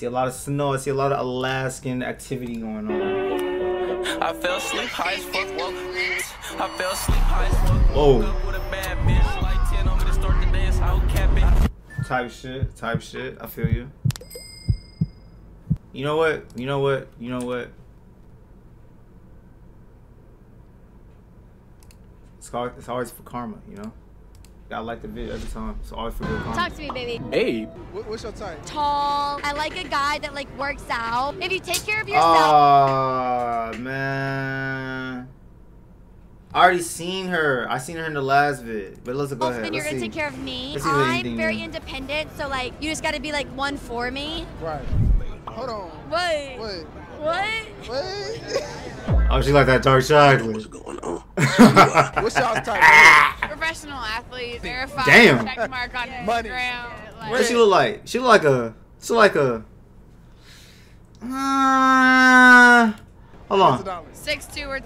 see a lot of snow. I see a lot of Alaskan activity going on. I fell asleep high as fuck. I fell asleep high as fuck. Oh. Type shit. I feel you. You know what? It's always for karma, you know? I like the video every time. It's always for good karma. Talk to me, baby. Hey. What's your type? Tall. I like a guy that, like, works out. If you take care of yourself. Aw, man. I already seen her. I seen her in the last vid. But let's go ahead. Then you're gonna take care of me. I'm very independent, so, like, you just gotta be, like, one for me. Right. Hold on. What? What? What? Oh, she like that dark side. What's going on? What's y'all's type? Professional athlete, verified. Damn. Check mark on Instagram. Yeah, like, what does she look like? She look like a. She look like a. Hold on. 6'2" or.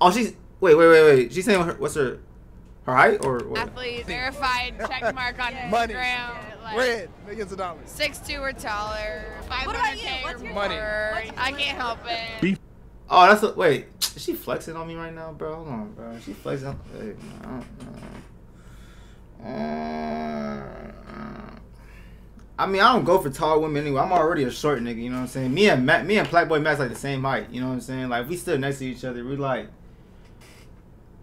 Oh, she's. Wait. She's saying what's her. Her height or what? Athlete, verified, check mark on Instagram. Yeah, like red, millions of dollars. 6'2" or taller. 500K or more. Money. I can't help it. Oh, that's a, wait. Is she flexing on me right now, bro? Hold on, bro. She flexing on. Hey, I mean, I don't go for tall women anyway. I'm already a short nigga. You know what I'm saying? Me and Blackboy Max like the same height. You know what I'm saying? Like we stood next to each other. We like.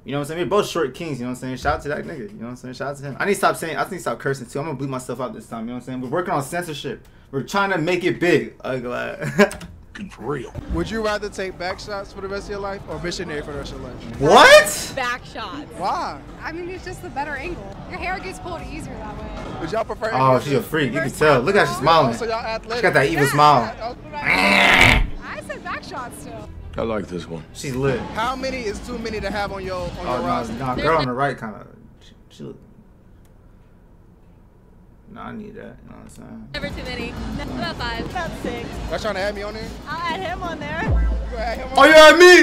You know what I'm saying? We're both short kings, you know what I'm saying? Shout out to that nigga, you know what I'm saying? Shout out to him. I need to stop cursing too. I'm gonna bleep myself out this time, you know what I'm saying? We're working on censorship. We're trying to make it big. I'm glad. It's real. Would you rather take back shots for the rest of your life or missionary for the rest of your life? What? Back shots. Why? I mean, it's just the better angle. Your hair gets pulled easier that way. Would y'all prefer? Oh, she's a freak. You can tell. Look how she's smiling. So y'all athletic. She got that evil smile. I said back shots still. I like this one. She's lit. How many is too many to have on your roster? Nah, girl on the right kind of. She look. Nah, I need that. You know what I'm saying? Never too many. About 5. About 6. Y'all trying to add me on there? I'll add him on there. You add him on there? You add me?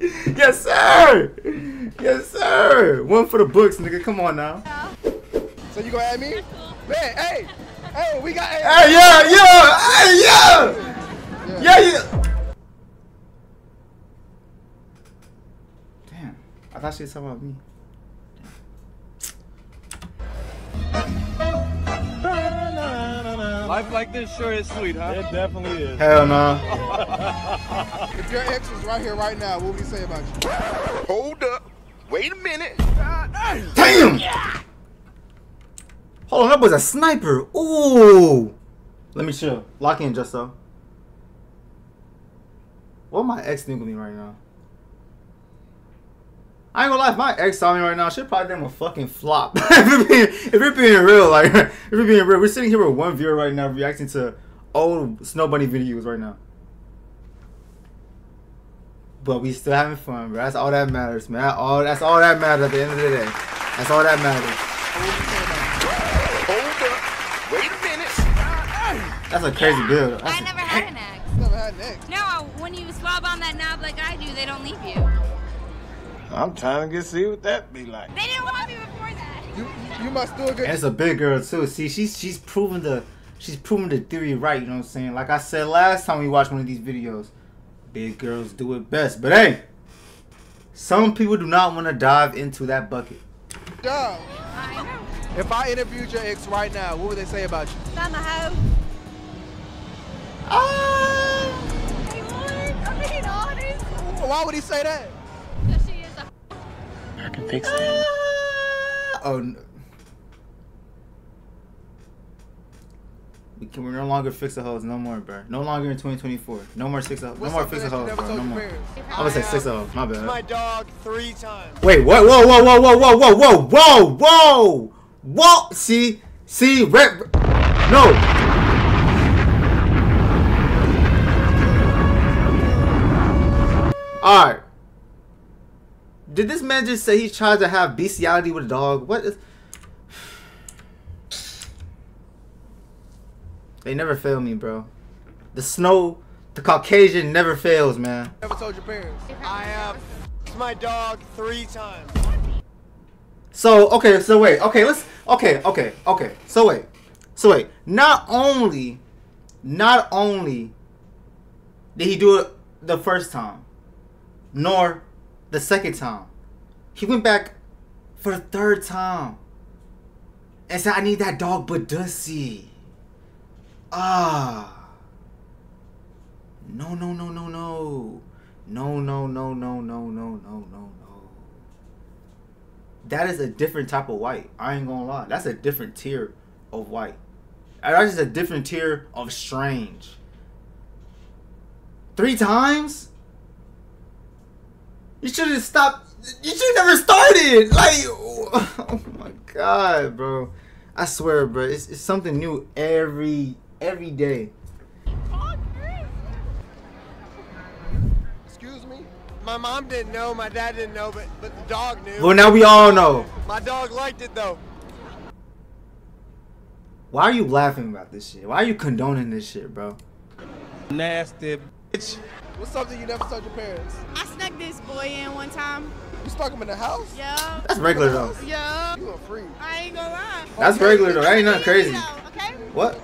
You gonna add me? Yes, sir. Yes, sir. One for the books, nigga. Come on now. Yeah. So you gonna add me? Cool. Man, hey, hey, we got. Hey, yeah. Yeah. Damn, I thought she was talking about me. Damn. Life like this sure is sweet, huh? It definitely is. Hell no. Nah. If your ex was right here right now, what would he say about you? Hold up. Wait a minute. Damn! Yeah. Hold on, that was a sniper. Ooh. Let me chill. Lock in, just so. What my ex doing with me right now? I ain't gonna lie, if my ex saw me right now, she'd probably damn a fucking flop. If we're being real, we're sitting here with one viewer right now reacting to old Snow Bunny videos right now. But we still having fun, bro. That's all that matters, man. That's all that matters at the end of the day. That's all that matters. Hold up. Wait a minute. That's a crazy build. I never had an ex. Never had an ex. No. When you swab on that knob like I do, they don't leave you. I'm trying to see what that be like. They didn't want me before that. You must do a good. And it's a big girl too. See, she's proving the theory right. You know what I'm saying? Like I said last time we watched one of these videos, big girls do it best. But hey, some people do not want to dive into that bucket. Yo, I know. If I interviewed your ex right now, what would they say about you? I'm a hoe. Why would he say that? She is a I can fix that. Oh no. We're no longer fix the hoes no more, bro. No longer in 2024. No more six of hoes. No more fix the hoes, bro. No more. I would say six of hoes. My bad. My dog 3 times. Wait, what? Whoa. See, no. Alright, did this man just say he's trying to have bestiality with a dog? What is... They never fail me, bro. The snow, the Caucasian never fails, man. Never told your parents. I have my dog 3 times. So, okay, so wait. Okay, let's... Okay. So wait. So wait, not only did he do it the first time, nor the second time, he went back for a third time and said, I need that dog Badussi. No. That is a different type of white. I ain't gonna lie. That's a different tier of white. That's just a different tier of strange. 3 times? You should have stopped. You should have never started. Like, oh my god, bro. I swear, bro. It's something new every day. My mom didn't know, my dad didn't know, but the dog knew. Well, now we all know. My dog liked it, though. Why are you laughing about this shit? Why are you condoning this shit, bro? Nasty bitch. What's something you never told your parents? I snuck this boy in one time. You stuck him in the house? Yeah. That's regular, though. Yeah. You a freak. I ain't gonna lie. That's regular, though. That ain't nothing crazy. Okay? What?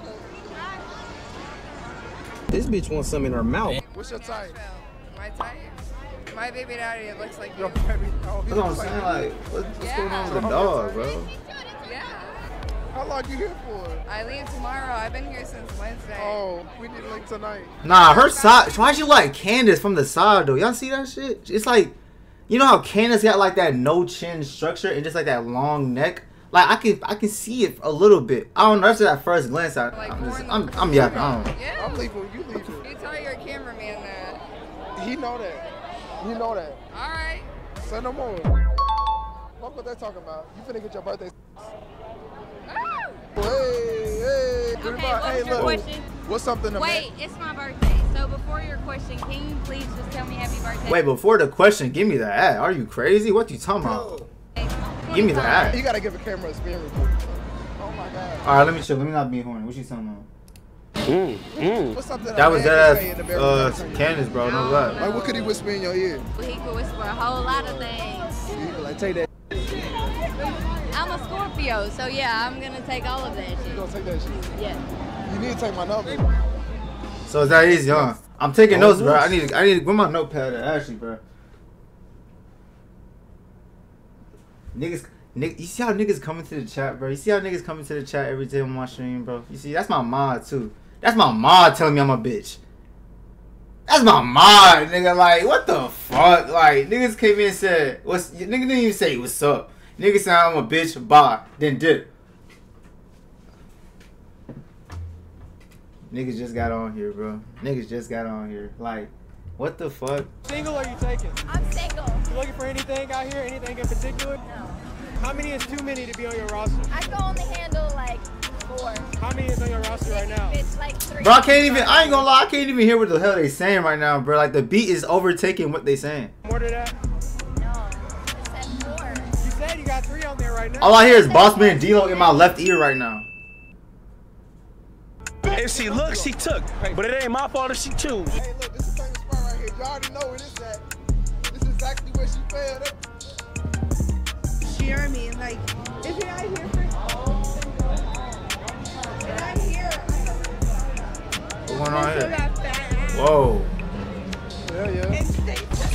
This bitch wants something in her mouth. What's your type? My type? My baby daddy looks like you. That's what I'm saying, like, what's going on with the dog, bro? Yeah. How long you here for? I leave tomorrow. I've been here since Wednesday. Oh, we did like tonight. Nah, her side. Why she like Candace from the side, though? Y'all see that shit? It's like, you know how Candace got like that no chin structure and just like that long neck? Like, I can see it a little bit. I don't know. After that first glance, I'm yapping. I don't know. Yeah. I'm leaving. You leaving. You tell your cameraman that. He know that. You know that. Alright. Say no more. Fuck what they talking about. You finna get your birthday. Oh. Hey, hey. Okay, what's your question? What's something about? Wait, it's my birthday. So before your question, can you please just tell me happy birthday? Wait, before the question, give me the ad. Are you crazy? What you talking about? Hey, give me the ad. You gotta give a camera a spin real quick. Oh my god. Alright, let me chill. Let me not be horny. What you talking about? What's that was that Candace, bro. No lie. Like, what could he whisper in your ear? Well, he could whisper a whole lot of things. He could, like, take that. I'm a Scorpio, so yeah, I'm gonna take all of that shit. You gonna take that shit? Yeah. You need to take my number. So it's that easy, huh? I'm taking notes, bro. I need to where my notepad at, actually, bro. You see how niggas coming to the chat, bro? You see how niggas coming to the chat every day on my stream, bro? You see, that's my mod, too. That's my mod telling me I'm a bitch. That's my mod, nigga. Like, what the fuck? Like, niggas came in and said, nigga didn't even say, what's up? Nigga said, I'm a bitch, bye, then dip. Niggas just got on here, bro. Niggas just got on here. Like, what the fuck? Single or you taking? I'm single. You looking for anything out here? Anything in particular? No. How many is too many to be on your roster? I can only handle like 4. How many is on your roster right now? It's like 3. Bro, I ain't gonna lie, I can't even hear what the hell they saying right now, bro. Like, the beat is overtaking what they saying. More to that? No, I said 4. You said you got 3 on there right now. All I hear is Bossman and D-Lo in my left ear right now. If she looks, she took. But it ain't my fault if she choose. Hey, look, this is the famous spot right here. Y'all already know where this is at. This is exactly where she failed up. You know what I mean? Like, if you're not here for you're not here. What's going on here? Whoa. Yeah, yeah.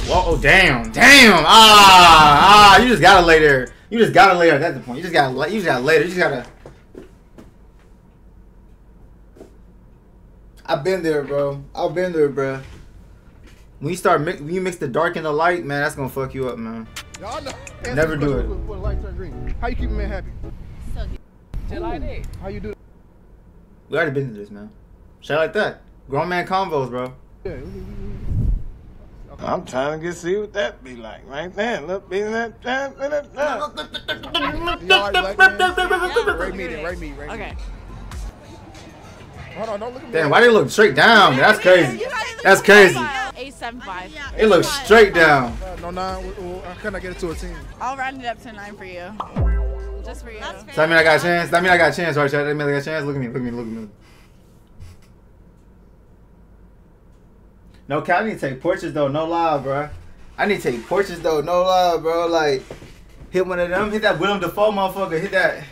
Whoa, damn, damn. Ah, you just gotta lay there. You just gotta lay there at that point. You just gotta lay there. You just gotta. I've been there, bro. I've been there, bro. When you mix the dark and the light, man, that's gonna fuck you up, man. Y'all know. Never do it. How you keep a man happy? July 8th. How you do that? We already been to this, man. Shout like that. Grown man convos, bro. Yeah. Okay. I'm trying to see what that be like right there. Look, be that time. Right me. Okay. Hold on, don't look at me. Damn, why they look straight down? That's crazy. That's crazy. 875. It looks straight down. No 9. How can I get it to a 10? I'll round it up to 9 for you. Just for you. Does that mean I got a chance? That mean I got a chance, right? That mean I got a chance. Look at me. Look at me. Look at me. No, I need to take portraits though. No lie, bro. I need to take portraits though. No lie, bro. Like, hit one of them. Hit that Willem Dafoe motherfucker. Hit that.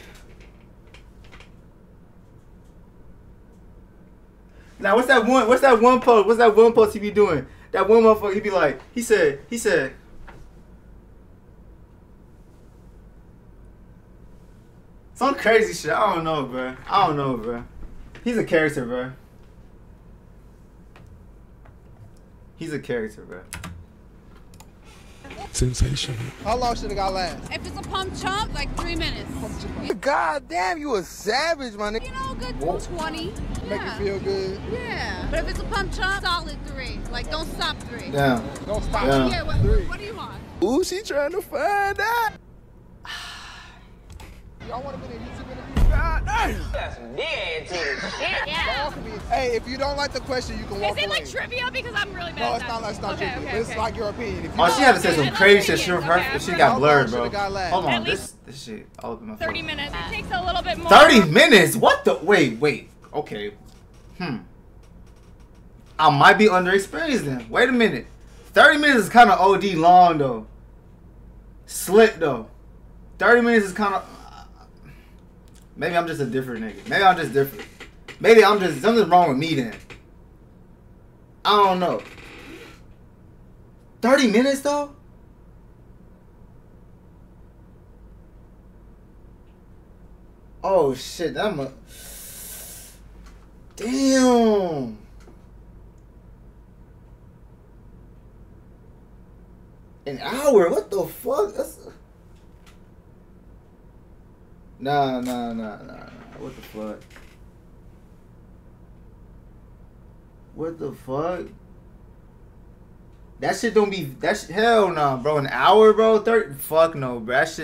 Now what's that one? What's that one post? What's that one post he be doing? That one motherfucker, he be like, he said. Some crazy shit. I don't know, bro. He's a character, bro. Sensational. How long should it got last? If it's a pump chump, like 3 minutes. God damn, you a savage, my nigga. You know, good 220. Make you feel good. Yeah. But if it's a pump chump, solid 3. Like, don't stop 3. Yeah. Don't stop. Yeah. What do you want? Ooh, she trying to find out. Y'all want to be in YouTube interview? God damn. That's dead to the shit. Yeah. Hey, if you don't like the question, you can walk away. Is it like trivia? Because I'm really bad. No, it's not trivia. Okay, it's like your opinion. If you she had to say some crazy shit. She got blurred, bro. Hold on, this shit. All over my phone. 30 minutes. It takes a little bit more. 30 minutes? What the? Wait. Okay. I might be underexperienced then. Wait a minute. 30 minutes is kind of OD long though. Slick though. 30 minutes is kind of. Maybe I'm just a different nigga. Maybe I'm just different. Maybe I'm just something's wrong with me then. I don't know. 30 minutes though? Oh shit, damn. An hour? What the fuck? That's Nah. What the fuck? That shit don't be. Hell nah, bro. An hour, bro. 30. Fuck no, bro. That's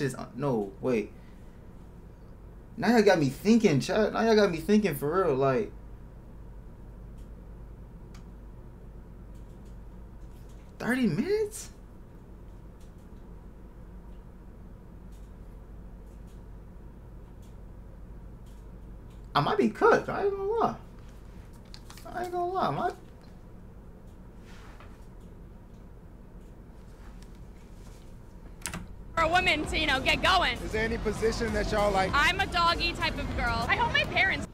just. No, wait. Now y'all got me thinking, chat. Now y'all got me thinking for real, like. $30 minutes. I might be cooked. I ain't gonna lie. For a woman to, get going. Is there any position that y'all like? I'm a doggy type of girl. I hope my parents.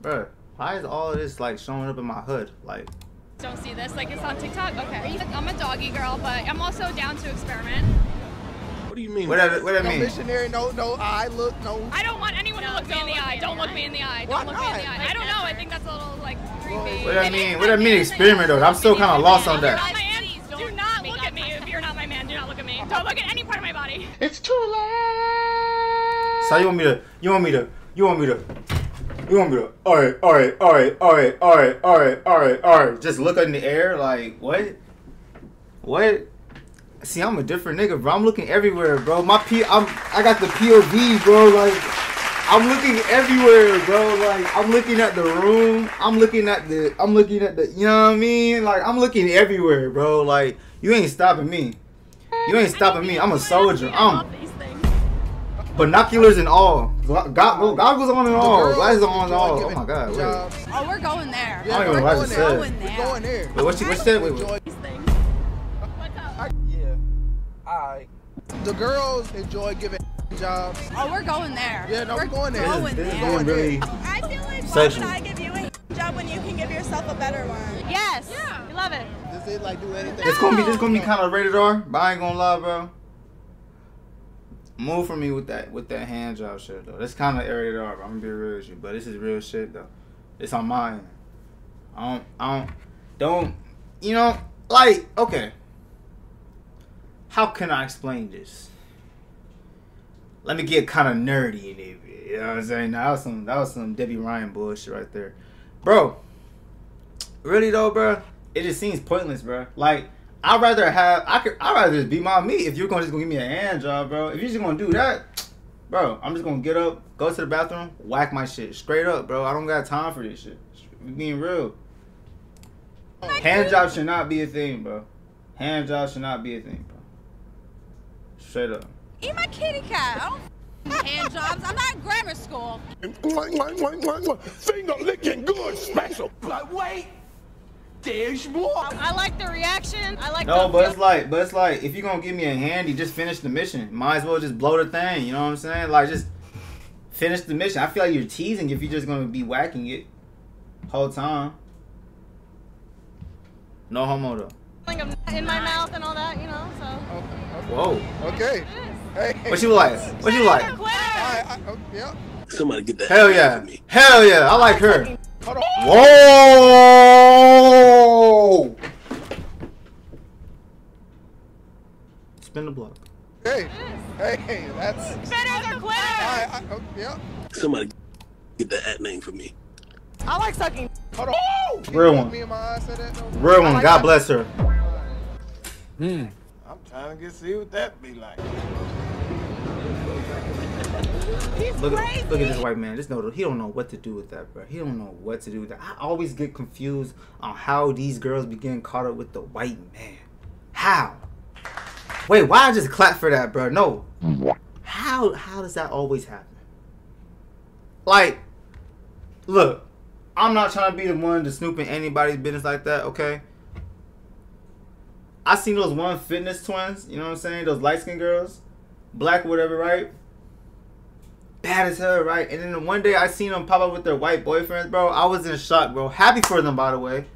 Bruh, why is all of this like showing up in my hood? Like. Don't see this. Like it's on TikTok. Okay. I'm a doggy girl, but I'm also down to experiment. What do you mean? What do I mean? No missionary, no eye look, no. I don't want anyone to look me in the eye. Don't look me in the eye. Don't look me in the eye. I don't know. I think that's a little like creepy. What do I mean? What do I mean? Experiment though. I'm still kind of lost on that. Do not look at me if you're not my man. Do not look at me. Don't look at any part of my body. It's too late. So you want me to? All right. Just look in the air, like what? See, I'm a different nigga, bro. I'm looking everywhere, bro. I got the POV, bro. Like, I'm looking everywhere, bro. Like, I'm looking at the room. I'm looking at the. You know what I mean? Like, I'm looking everywhere, bro. Like, you ain't stopping me. I'm a soldier. I'm. Binoculars and all. Goggles on and all. Glasses on and all. Oh my god. Wait. Oh, we're going there. I don't even know what I just said. We're going there. Wait, what she said? Wait. Alright. The girls enjoy giving jobs. Oh, we're going there. Yeah, no, we're going there. I feel like why would I give you a job when you can give yourself a better one? Yes. Yeah. We love it. Does it like do anything? No. It's gonna be kind of rated R, but I ain't gonna lie, bro. Move for me with that hand job shit though. That's kind of rated R. Bro. I'm gonna be real with you, but this is real shit though. It's on my end. I don't. You know, like okay. How can I explain this? Let me get kind of nerdy in it. You know what I'm saying? Now, that was some Debbie Ryan bullshit right there. Bro, really though, bro, it just seems pointless, bro. Like, I'd rather just be my me if you're just gonna give me a hand job, bro. If you're just gonna do that, bro, I'm just gonna get up, go to the bathroom, whack my shit. Straight up, bro. I don't got time for this shit. Being real. Hand job should not be a thing, bro. Hand job should not be a thing, bro. Straight up. Eat my kitty cat. I don't hand jobs. I'm not in grammar school. Finger licking good special. Like, wait, there's more. I like the reaction. I like. No, but it's like, if you're gonna give me a handy, just finish the mission. Might as well just blow the thing. You know what I'm saying? Like, just finish the mission. I feel like you're teasing if you're just gonna be whacking it. whole time. No homo though. Like I'm in my mouth and all that, you know. So. Okay. Whoa. Okay. Hey. What you like? What you like? Yeah. Somebody get that. Hell yeah. Hell yeah. I like her. Whoa. Spin the block. Hey. Hey. That's. Spinners or quitters. Yeah. Somebody get that ad name for me. I like sucking. Hold on. Real one. Real one. God bless her. Hmm. I'm trying to see what that be like. Look at this white man. Just know he don't know what to do with that, bro. He don't know what to do with that. I always get confused on how these girls be getting caught up with the white man. How? Wait, why I just clap for that, bro? No. How does that always happen? Like, look. I'm not trying to be the one to snoop in anybody's business like that, okay? I seen those One Fitness twins, you know what I'm saying? Those light-skinned girls, black whatever, right? Bad as hell, right? And then one day I seen them pop up with their white boyfriends, bro. I was in shock, bro. Happy for them, by the way.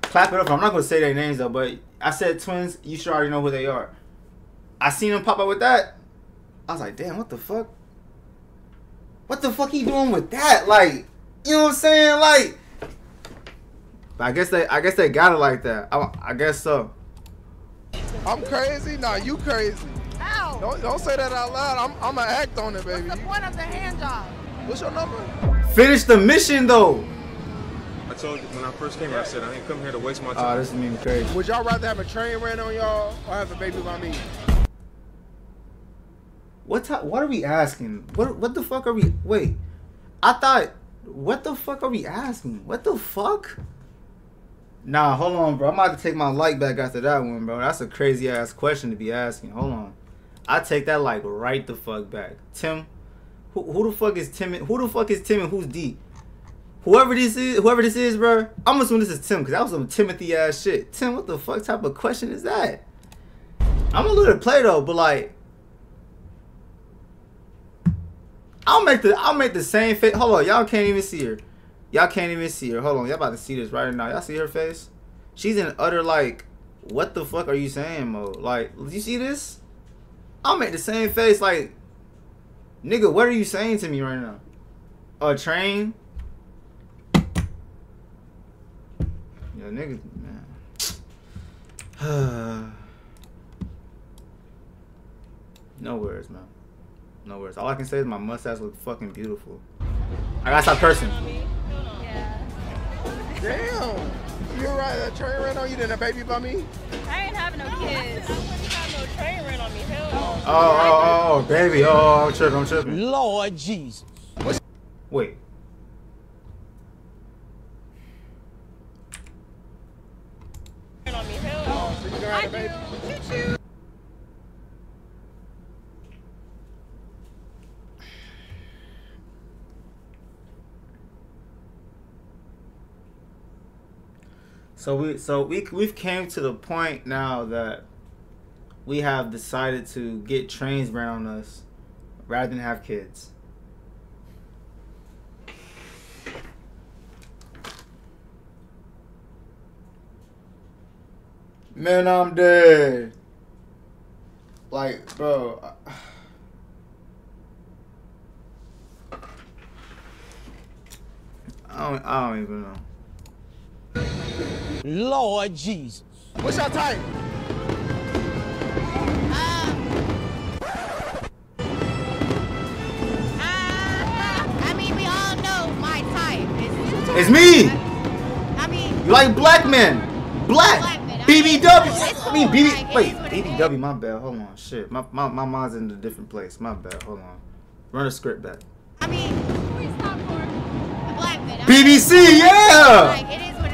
Clap it up. I'm not going to say their names, though, but I said twins. You should already know who they are. I seen them pop up with that. I was like, damn, what the fuck? What the fuck he doing with that? Like... You know what I'm saying? Like, I guess they got it like that. I guess so. I'm crazy? Nah, you crazy. Ow. Don't say that out loud. I'm gonna act on it, baby. What's the point of the hand job? What's your number? Finish the mission though. I told you when I first came here, I said I ain't come here to waste my time. Oh, this is mean crazy. Would y'all rather have a train ran on y'all or have a baby by me? What are we asking? What the fuck are we? Wait, I thought. What the fuck are we asking? What the fuck? Nah, hold on, bro. I'm about to take my like back after that one, bro. That's a crazy ass question to be asking. Hold on. I take that like right the fuck back. Tim, who the fuck is Tim? Who the fuck is Tim and who's D? Whoever this is, bro. I'm assuming this is Tim because that was some Timothy ass shit. Tim, what the fuck type of question is that? I'm gonna let it play though, but like. I'll make the same face. Hold on, y'all can't even see her. Y'all can't even see her. Hold on, y'all about to see this right now. Y'all see her face? She's in utter like, what the fuck are you saying, mode? Like, you see this? I'll make the same face like, nigga, what are you saying to me right now? A train? Yo, nigga, man. No words, man. No words. All I can say is my mustache looks fucking beautiful. I gotta stop cursing. Yeah. Damn. You're right. A train ran on you, then a baby by me? I ain't having no kids. I wouldn't have no train ran on me. Hell no. Oh, baby. Oh, I'm tripping. Lord Jesus. Wait. On me. Hell no. So you gonna have a baby? Choo-choo. So we've came to the point now that we have decided to get trains ran on us rather than have kids. Man, I'm dead. Like, bro. I don't even know. Lord Jesus. What's your type? I mean, we all know my type. It's me. I mean, you like black men. Black men. BBW. BBW. My bad. Hold on. Shit. My mind's in a different place. My bad. Hold on. Run a script back. I mean, who is top for the black men? BBC. Yeah. Like,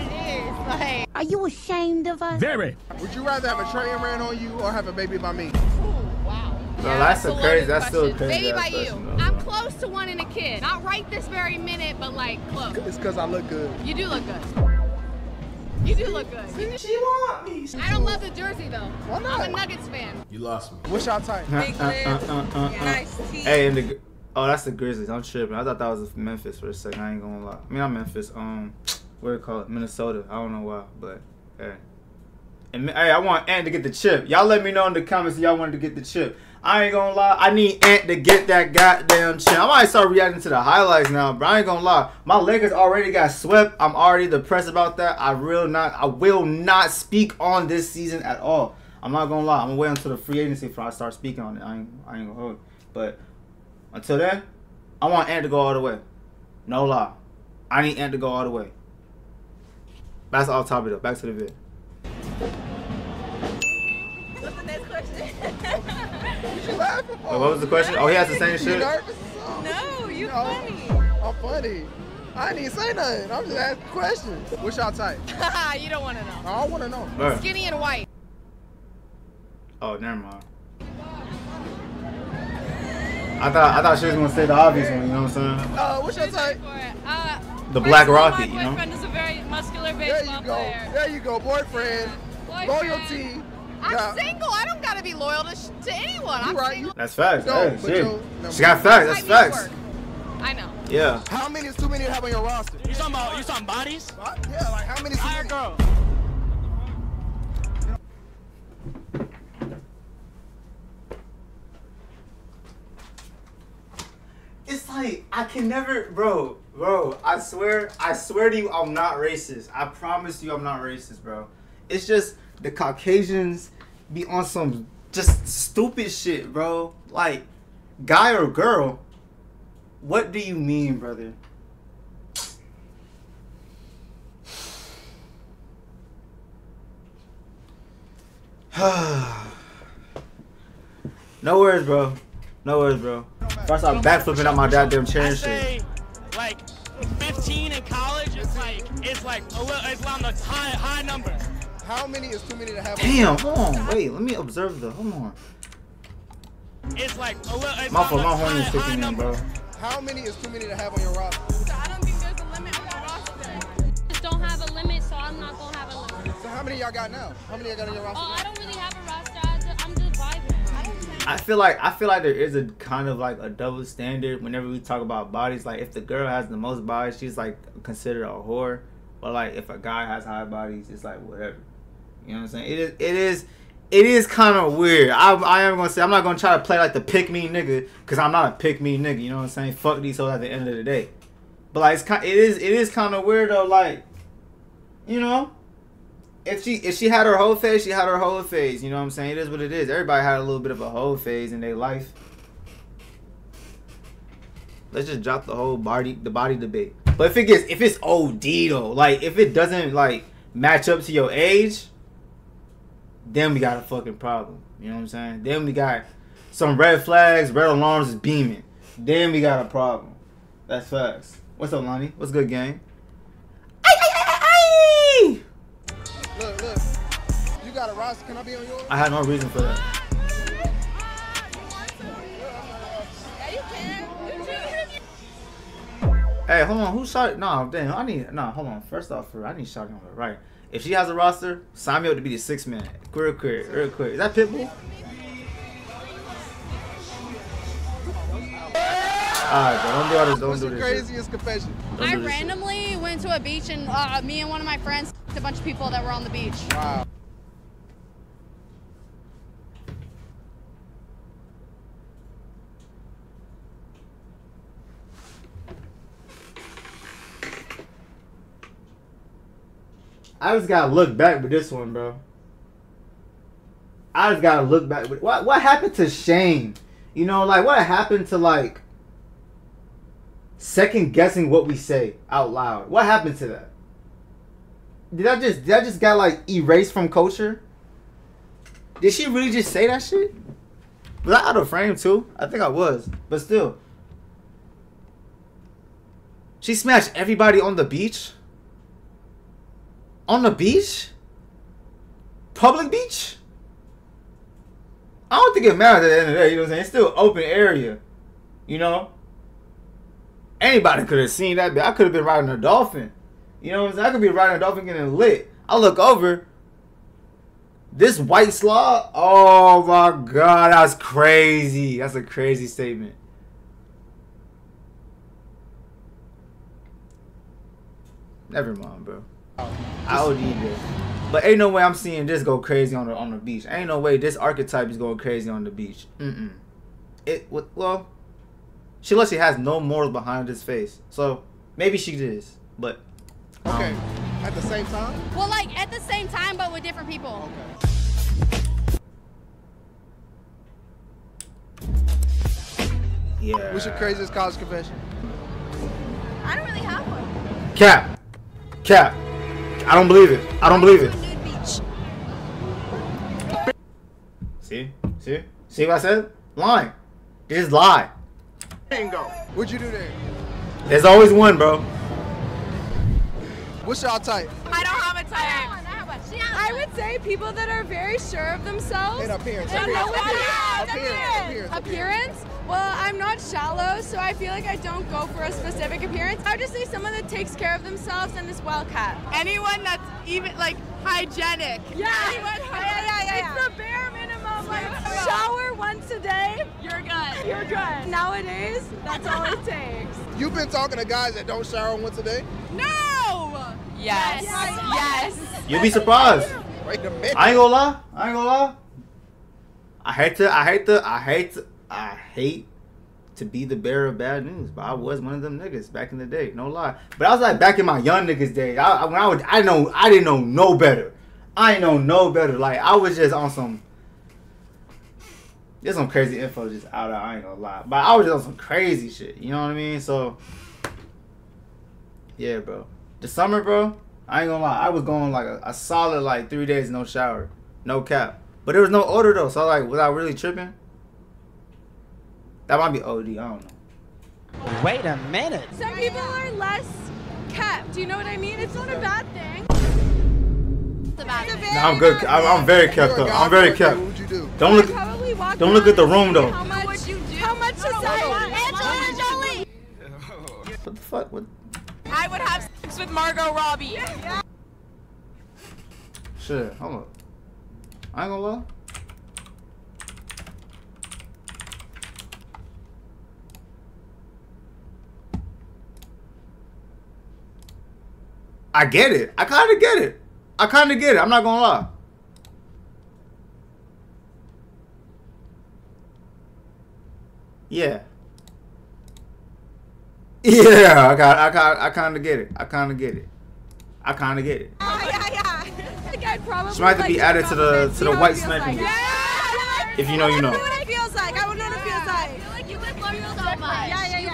are you ashamed of us? Very. Would you rather have a train ran on you or have a baby by me? Ooh, wow. No, yeah, that's still crazy. Baby by you. I'm close to wanting a kid. Not right this very minute, but like close. It's because I look good. You do look good. You do look good. She want me. I don't love the jersey though. Why not? I'm a Nuggets fan. You lost me. What's y'all type? Big lips. Nice teeth. Hey, and the that's the Grizzlies. I'm tripping. I thought that was Memphis for a second. I ain't gonna lie. I mean, I'm Memphis. what it called, Minnesota. I don't know why, but hey. And hey, I want Ant to get the chip. Y'all let me know in the comments if y'all wanted to get the chip. I ain't gonna lie, I need Ant to get that goddamn chip. I might start reacting to the highlights now, bro. I ain't gonna lie. My Lakers already got swept. I'm already depressed about that. I will not speak on this season at all. I'm not gonna lie. I'm gonna wait until the free agency before I start speaking on it. I ain't gonna hold it. But until then, I want Ant to go all the way. No lie. I need Ant to go all the way. That's off topic though. Back to the vid. What's the next question? You laughing for? What was the question? Oh, he has the same shit? You nervous? No, you funny. I'm funny. I didn't say nothing. I'm just asking questions. What's y'all type? You don't want to know. I don't want to know. Right. Skinny and white. Oh, never mind. I thought she was gonna say the obvious one, you know what I'm saying? What's your type? The Black Rocket, you know? My boyfriend is a very muscular baseball player. There you go, boyfriend. Yeah. Loyalty. I'm single. I don't gotta be loyal to anyone. I'm single. That's facts. No, she got facts. That's facts. I know. Yeah. How many is too many to have on your roster? You talking bodies? Yeah, like how many? Fire girl. It's like, I can never, bro, I swear to you, I'm not racist. I promise you I'm not racist, bro. It's just the Caucasians be on some just stupid shit, bro. Like, guy or girl, what do you mean, brother? No worries, bro. No worries, bro. If I start backflipping out my goddamn chair and shit. Like 15 in college, it's like a little, it's on the high number. How many is too many to have? Damn, hold on, wait, let me observe the. Hold on. It's like a little. My horn is kicking in, bro. How many is too many to have on your roster? So I don't think there's a limit on my roster. I just don't have a limit, so I'm not gonna have a limit. So how many y'all got now? How many y'all got on your roster? Oh, now? I don't really have a roster. I'm just vibing. I feel like there is a kind of like a double standard whenever we talk about bodies. Like if the girl has the most bodies, she's like considered a whore. But like if a guy has high bodies, it's like whatever. You know what I'm saying? It is kind of weird. I am gonna say I'm not gonna try to play like the pick me nigga because I'm not a pick me nigga. You know what I'm saying? Fuck these hoes at the end of the day. But like it is kind of weird though. Like, you know. If she had her whole phase, she had her whole phase. You know what I'm saying? It is what it is. Everybody had a little bit of a whole phase in their life. Let's just drop the whole body debate. But if it's OD though, like if it doesn't like match up to your age, then we got a fucking problem. You know what I'm saying? Then we got some red flags, red alarms is beaming. Then we got a problem. That's facts. What's up, Lonnie? What's good, gang? Look, you got a roster, can I be on yours? I had no reason for that. Hey, hold on, who shot it? Nah, damn, hold on. First off, I need shot on her, right? If she has a roster, sign me up to be the 6th man. Real quick. Is that Pitbull? Alright, bro, don't do all this, don't do this. What's the craziest confession? I randomly went to a beach and me and one of my friends a bunch of people that were on the beach. Wow. I just gotta look back with this one, bro. I just gotta look back with what happened to shame? You know, like what happened to like second guessing what we say out loud? What happened to that? Did I just got like erased from culture? Did she really just say that shit? Was I out of frame too? I think I was, but still. She smashed everybody on the beach? On the beach? Public beach? I don't think it matters at the end of the day, you know what I'm saying? It's still open area, you know? Anybody could have seen that. I could have been riding a dolphin. You know what I'm saying? I could be riding a dolphin getting lit. I look over. This white slob? Oh my god, that's crazy. That's a crazy statement. Never mind, bro. I would eat it. But ain't no way I'm seeing this go crazy on the beach. Ain't no way this archetype is going crazy on the beach. Mm-mm. Well, she literally has no morals behind his face. So maybe she is, but okay. At the same time? Well, like at the same time, but with different people. Okay. Yeah. What's your craziest college confession? I don't really have one. Cap. Cap. I don't believe it. I don't believe it. See? See? See what I said? Lying. You just lie. Bingo. What'd you do there? There's always one, bro. What's y'all type? I don't have a type. I would say people that are very sure of themselves. And appearance. And appearance. Well, I'm not shallow, so I feel like I don't go for a specific appearance. I would just say someone that takes care of themselves and is well kept. Anyone that's even like hygienic. Yeah. Anyone. It's the bare minimum. Like shower once a day. You're good. You're good. Nowadays, that's all it takes. You've been talking to guys that don't shower once a day? No. Yes. Yes. You'll be surprised. I ain't gonna lie. I hate to be the bearer of bad news, but I was one of them niggas back in the day, no lie. But I was like back in my young niggas day. I didn't know no better. I ain't know no better. Like I was just on some. There's some crazy info just out there. I ain't gonna lie, but I was just on some crazy shit. You know what I mean? So yeah, bro. The summer, bro. I ain't gonna lie. I was going like a solid like 3 days no shower, no cap. But there was no odor though, so I was like, was I really tripping? That might be OD, I don't know. Wait a minute. Some people are less kept, do you know what I mean? It's not a bad thing. No, I'm good, I'm very kept though, I'm very kept. What would you do? Don't look at the room though. How much is that? Angelina Jolie! What the fuck? What? I would have sex with Margot Robbie. Yeah. Shit, hold up. I ain't gonna lie. I get it. I kind of get it. I'm not gonna lie. Yeah. Yeah. I kind of get it. Yeah. Like I'd probably. She might have to be added to the white sniping. Like. Yeah. If you know, you know. I would know what it feels like. I would know what it feels like. I feel like you could learn so much. Yeah. You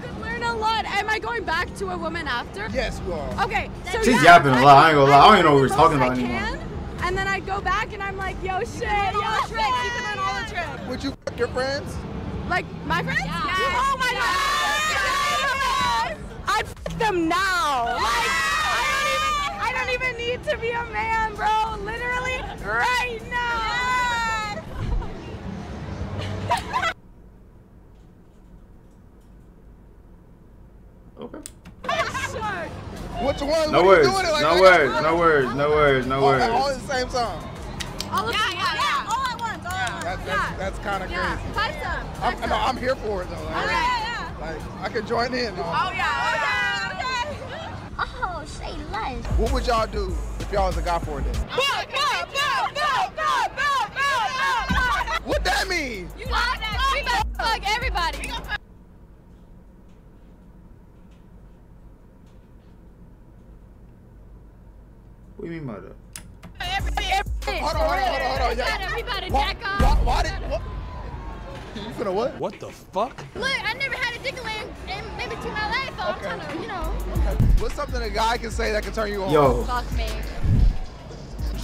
could learn a lot. Am I going back to a woman after? Yes, we are. Okay, so she's yapping a lot. I ain't gonna lie. I don't even know what we're talking about anymore. And then I go back and I'm like, yo, shit, yo, tricks. You can learn all the tricks. Would you fuck your friends? Like my friends? Yeah. Yes. Oh my god! Yes. I'd fuck them now. Like I don't even need to be a man, bro. Literally right now. Yes. Okay. Which one? No words. No words. All at the same time. Yeah. All at once. That's kind of crazy. Type some. No, I'm here for it though. Like I could join in. Oh yeah. Oh, say less. What would y'all do if y'all was a guy for a day? No. What that mean? You got that. We fuck everybody. What do you mean by that? Hold on. You finna what? What the fuck? Look, I never had a dick in maybe to my life, so okay. I'm trying to, you know. Okay. What's something a guy can say that can turn you on? Yo. Fuck me.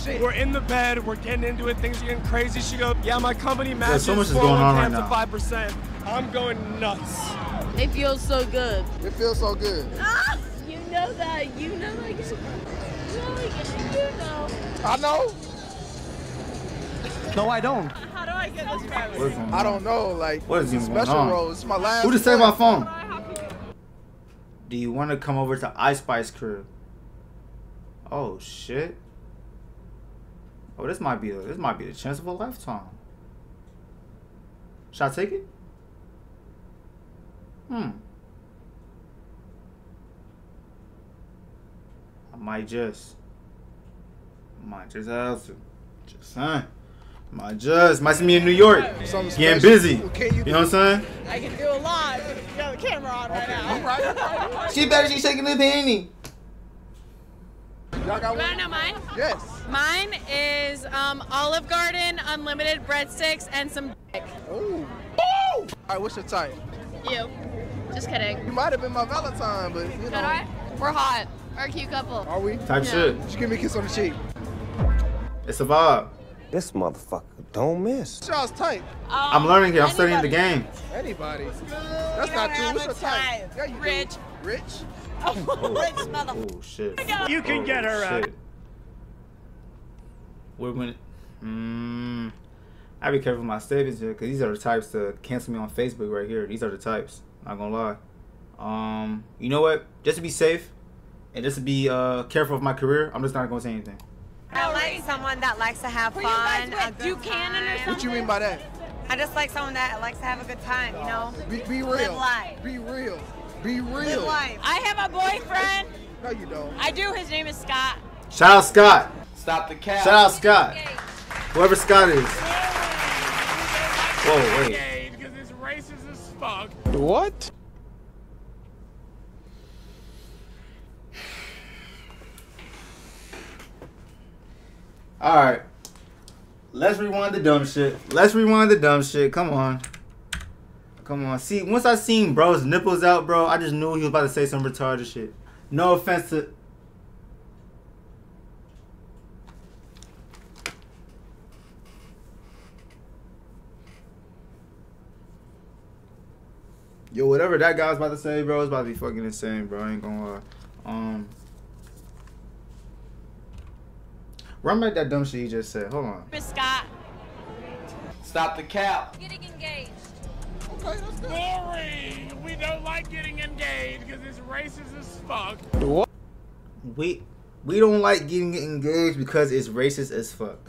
Shit. We're in the bed, we're getting into it, things are getting crazy. She goes, yeah, my company matches so much is going on right now. 5%. I'm going nuts. It feels so good. It feels so good. Ah! You know that. I know. No, I don't. How do I get this family? I don't know. Like, what is this special role? It's my last. Who just saved my phone? Do you want to come over to Ice Spice crew? Oh shit. Oh, this might be the chance of a lifetime. Should I take it? might just see me in New York getting busy. You know what I'm saying? I can do a lot, but you got the camera on right now. She better be shaking the panty. Y'all got one? I know mine. Yes. Mine is Olive Garden, unlimited breadsticks, and some dick. Ooh. All right, what's your type? You. Just kidding. You might have been my Valentine, but you know. I? We're hot. We're a cute couple. Are we? Type shit. Just give me a kiss on the cheek. It's a vibe. This motherfucker don't miss. Y'all's type. I'm learning here. I'm studying the game. Anybody. That's not true. What's your type? Yeah, you rich. Do. Rich? Oh, rich motherfucker. Oh, shit. You can get her out. We're gonna... I be careful with my statements here, because these are the types to cancel me on Facebook right here. These are the types. Not gonna lie. You know what? Just to be safe and just to be careful of my career, I'm just not gonna say anything. I like someone that likes to have fun, a good time. What you mean by that? I just like someone that likes to have a good time, you know? Be real. Live life. Be real. Be real. Live life. I have a boyfriend. No, you don't. I do. His name is Scott. Shout out Scott. Stop the cap. Shout out Scott. Whoever Scott is. Whoa, wait. It's racist as fuck. What? All right, let's rewind the dumb shit. Let's rewind the dumb shit. Come on, come on. See, once I seen bro's nipples out, bro, I just knew he was about to say some retarded shit. No offense to. Yo, whatever that guy was about to say, bro, it's about to be fucking insane, bro. I ain't gonna lie. Run back that dumb shit you just said. Hold on. Miss Scott. Stop the cap. Getting engaged. Okay, that's good. Boring. We don't like getting engaged because it's racist as fuck. What? We don't like getting engaged because it's racist as fuck.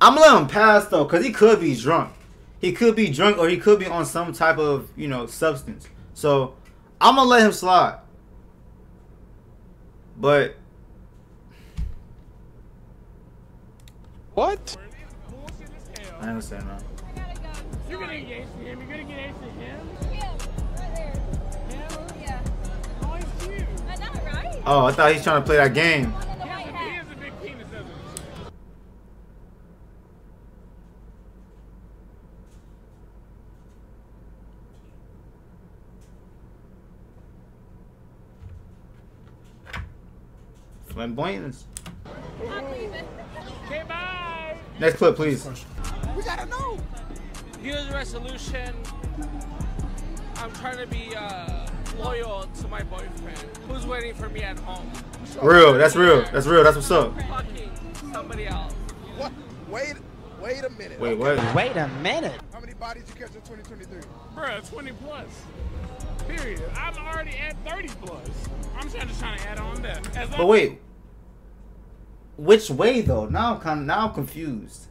I'm gonna let him pass though, cause he could be drunk. He could be drunk or he could be on some type of, you know, substance. So I'm gonna let him slide. But what? I understand now. You're gonna engage to him. You're gonna get engaged to him. Yeah, right there. Him? Yeah. Oh, he's cute. I know, right? Oh, I thought he's trying to play that game. He has a big penis, doesn't he? Flamboyance. I'm leaving. Okay, bye. Next clip, please. We gotta know. Here's a resolution. I'm trying to be loyal to my boyfriend, who's waiting for me at home. Real. That's real. That's real. That's what's up. Fucking somebody else. What? Wait a minute. Wait, what? Okay. Wait a minute. How many bodies you catch in 2023? Bruh, 20 plus. Period. I'm already at 30 plus. I'm just trying to add on that. But wait. Which way though? Now I'm confused.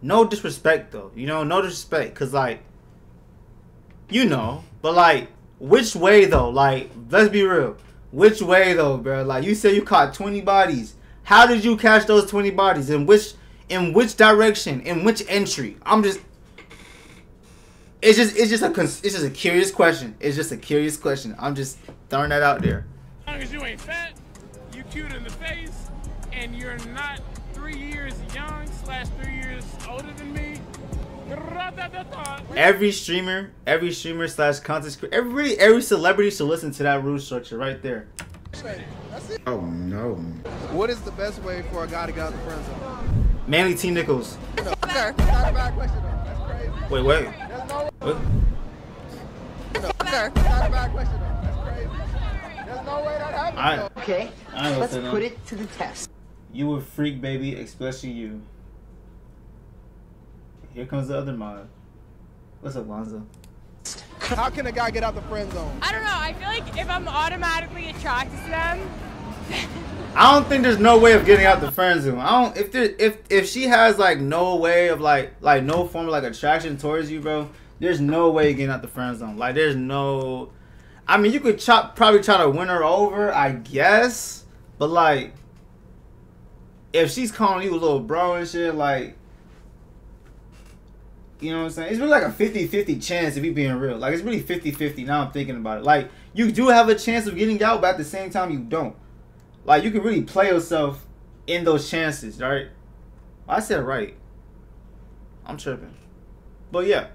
No disrespect though, you know, no disrespect, cause like, you know, but like, which way though? Like, let's be real. Which way though, bro? Like, you said you caught 20 bodies. How did you catch those 20 bodies? In which direction? In which entry? I'm just. It's just a curious question. It's just a curious question. I'm just throwing that out there. As long as you ain't fat, you cute in the face, and you're not 3 years young / 3 years older than me. Every streamer / content creator, every celebrity should listen to that rule structure right there. That's it. Oh no. What is the best way for a guy to get out of the friend zone? Manly T. Nichols. No, it's not a bad question though. That's crazy. Wait. What? No, sir. It's not a bad question though. That's crazy. There's no way that happens. Okay. Let's put it to the test. You a freak, baby, especially you. Here comes the other mod. What's up, Lonzo? How can a guy get out the friend zone? I don't know. I feel like if I'm automatically attracted to them. I don't think there's no way of getting out the friend zone. I don't. If she has like no way of like no form of like attraction towards you, bro. There's no way of getting out the friend zone. Like, there's no. I mean, you could probably try to win her over, I guess. But, like, if she's calling you a little bro and shit, like, you know what I'm saying? It's really like a 50-50 chance, if you're being real. Like, it's really 50-50 now I'm thinking about it. Like, you do have a chance of getting out, but at the same time, you don't. Like, you can really play yourself in those chances, right? I said right. I'm tripping. But, yeah.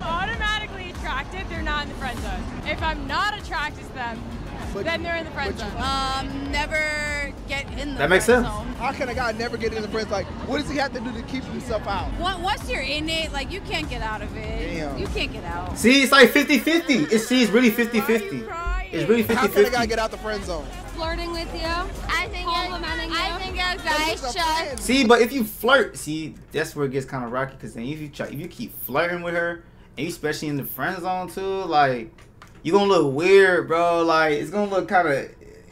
Automatically attracted, they're not in the friend zone. If I'm not attracted to them, then they're in the friend zone. Never get in the friend zone. That makes sense. How can a guy never get in the friend zone? Like, what does he have to do to keep himself out? Once you're in it, like, you can't get out of it. Damn. You can't get out. See, it's like 50-50. It's really 50-50. It's really 50-50. How can a guy get out the friend zone? Flirting with you. I think see, but if you flirt, see, that's where it gets kind of rocky. Because then if you keep flirting with her, and especially in the friend zone too, like, you gonna look weird, bro. Like, it's gonna look kind of,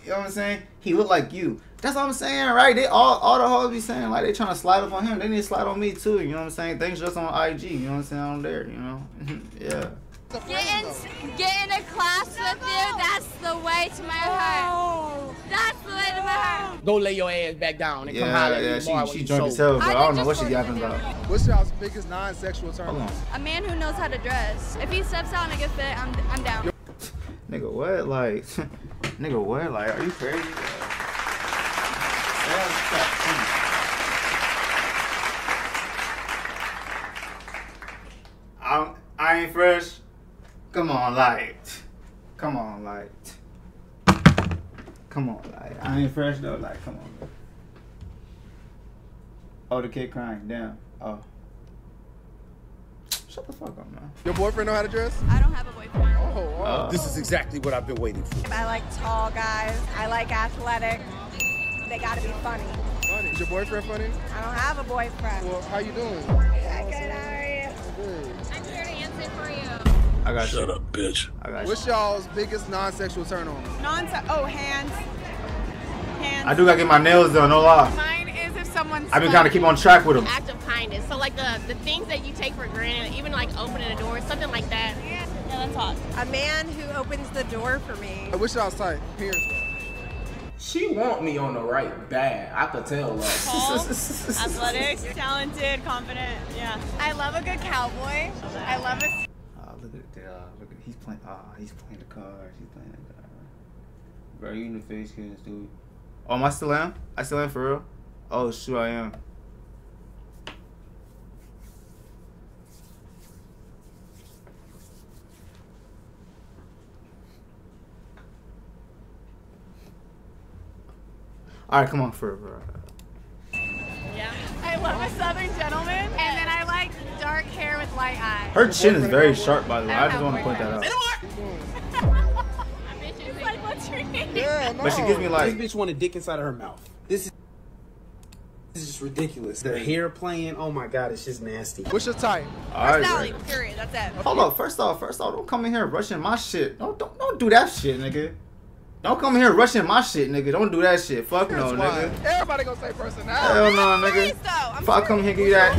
you know what I'm saying? He look like you. That's what I'm saying, right? They all the hoes be saying, like, they trying to slide up on him. They need to slide on me too. You know what I'm saying? Things just on IG. You know what I'm saying? On there, you know? Yeah. Get in a class with you. That's the way to my heart. That's the way to my heart. Go lay your ass back down and come holler. Yeah, she drunk as hell, bro. I don't know what she's yapping about. What's y'all's biggest non-sexual turn-on? A man who knows how to dress. If he steps out and I get fit, I'm down. Nigga, what? Like, nigga, what? Like, are you crazy? I ain't fresh. Come on, like, come on, like, come on, like, I ain't fresh though, like, come on. Oh, the kid crying, damn. Oh, shut the fuck up, man. Your boyfriend know how to dress? I don't have a boyfriend. Oh, wow. This is exactly what I've been waiting for. I like tall guys. I like athletic. They gotta be funny. Funny? Is your boyfriend funny? I don't have a boyfriend. Well, how you doing? I'm good. How are you? Good. I'm here to answer for you. I got you. Shut up, bitch. I got you. What's y'all's biggest non-sexual turn-on? Hands. I do gotta get my nails done, no lie. Mine is if someone's I've been trying to keep on track with them. Act of kindness. So, like, the things that you take for granted, even, like, opening a door, something like that. Yeah. Yeah, that's hot. A man who opens the door for me. I wish y'all sight. Parents. She want me on the right bag. I could tell. Like, tall, athletic, talented, confident. Yeah. I love a good cowboy. I love a... Look at he's playing the card. He's playing the card. Bro, you in the face kids, dude. Oh, am I still am? I still am for real? Oh shoot, I am. Alright, come on for real, bro. Yeah. I love a southern gentleman, and then I like dark hair with light eyes. Her chin is very sharp, by the way. I just want to point that out. She's like, what's your name? Yeah, no. But she gives me like... This bitch want a dick inside of her mouth. This is just ridiculous. The hair playing, oh my God, it's just nasty. What's your type? Personality, period, that's it. Hold up, first off, don't come in here rushing my shit. Don't do that shit, nigga. Don't come here rushing my shit, nigga. Don't do that shit. Fuck no, nigga. Everybody gonna say personality. Hell no, nigga. If I come here and give you that,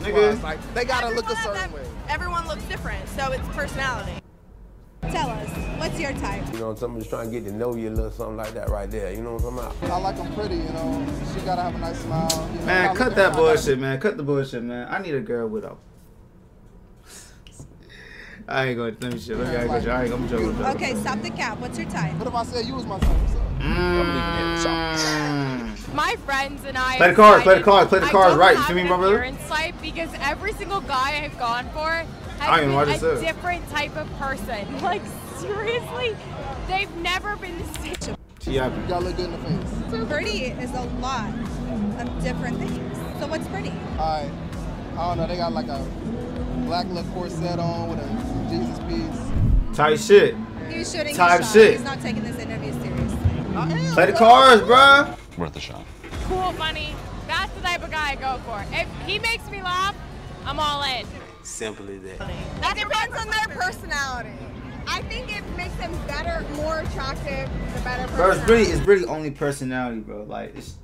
nigga. Like, they gotta look a certain way. Everyone looks different, so it's personality. Tell us, what's your type? You know, somebody's trying to get to know you a little something like that right there. You know what I'm talking about? I like them pretty, you know. She gotta have a nice smile. You know, man, cut that bullshit, man. Cut the bullshit, man. I need a girl with a... I ain't gonna let me shit. I'm joking. Okay, stop the cap. What's your type? What if I said you was my type? My friends and I. Play the cards right. You mean my brother? Type because every single guy I've gone for has been a different type of person. Like seriously, they've never been the same. You gotta look good in the face. So pretty is a lot of different things. So what's pretty? I don't know. They got like a black little corset on with a Jesus piece. Tight shit. He's shooting type shit. He's not taking this interview seriously. Play the cards, bruh. Worth a shot. Cool, funny. That's the type of guy I go for. If he makes me laugh, I'm all in. Simple as that. That depends on their personality. I think it makes them better, more attractive, the better personality. Bro, it's really only personality, bro. Like, it's...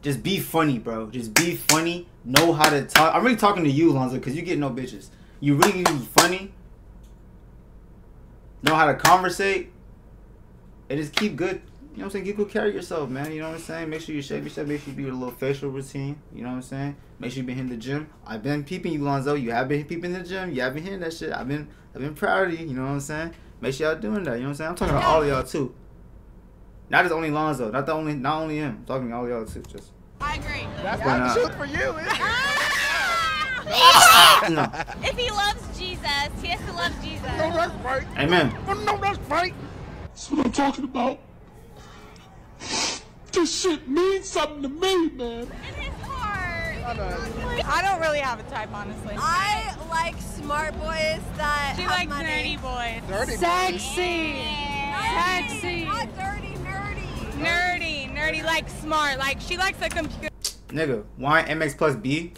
Just be funny, bro. Just be funny. Know how to talk. I'm really talking to you, Lonzo, because you get no bitches. You really be funny. know how to conversate, and just keep good, you know what I'm saying, keep good care of yourself, man, you know what I'm saying, make sure you shave yourself, make sure you do your little facial routine, you know what I'm saying, make sure you been hitting the gym. I've been peeping you, Lonzo, you have been peeping the gym, you have been hitting that shit, I've been proud of you, you know what I'm saying, make sure y'all doing that, you know what I'm saying, I'm talking to all of y'all too, not just only Lonzo, not only him, I'm talking to all of y'all too, just. I agree. That's not the truth for you, isn't it? No. If he loves Jesus, he has to love Jesus. No, that's right. Amen. No, that's right. That's what I'm talking about. This shit means something to me, man. In his heart. I don't really have a type, honestly. I like smart boys that she have like money. Dirty boys. Dirty sexy. Boys. Sexy. Not dirty, nerdy. Nerdy. Nerdy, like smart. Like, she likes the computer. Nigga, why MX plus B?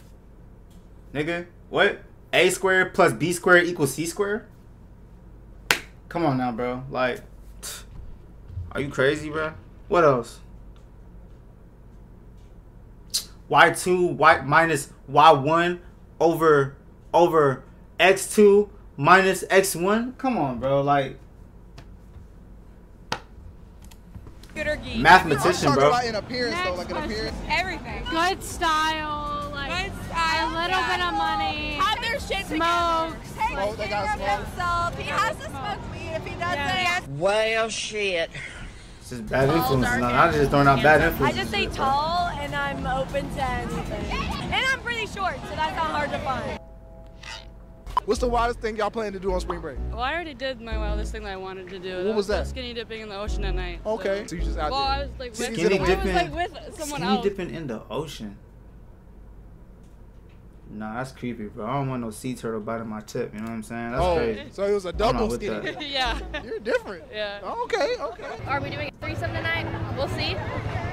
Nigga, what? A squared plus B squared equals C squared? Come on now, bro. Like, are you crazy, bro? What else? Y2 y minus Y1 over X2 minus X1? Come on, bro. Like, mathematician, bro. About in appearance, though, like an appearance. Everything. Good style. Like, good style. A little bit of money. Have their shit together. Take care of himself. He has to smoke weed if he doesn't. Well, shit. It's just bad influences. I'm just throwing out bad influences. I just say tall, and I'm open to anything. And I'm pretty short, so that's not hard to find. What's the wildest thing y'all planning to do on spring break? Well, I already did my wildest thing that I wanted to do. What was that? Skinny dipping in the ocean at night. Okay. So you just out there. I was like with someone else. Skinny dipping in the ocean. Nah, that's creepy, bro. I don't want no sea turtle biting my tip. You know what I'm saying? That's crazy. So it was a double skinny. Yeah. You're different. Yeah. Okay, okay. Are we doing a threesome tonight? We'll see.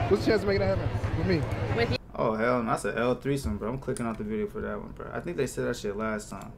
What's the chance of making that happen? With me? With you. Oh, hell no. That's an L threesome, bro. I'm clicking out the video for that one, bro. I think they said that shit last time.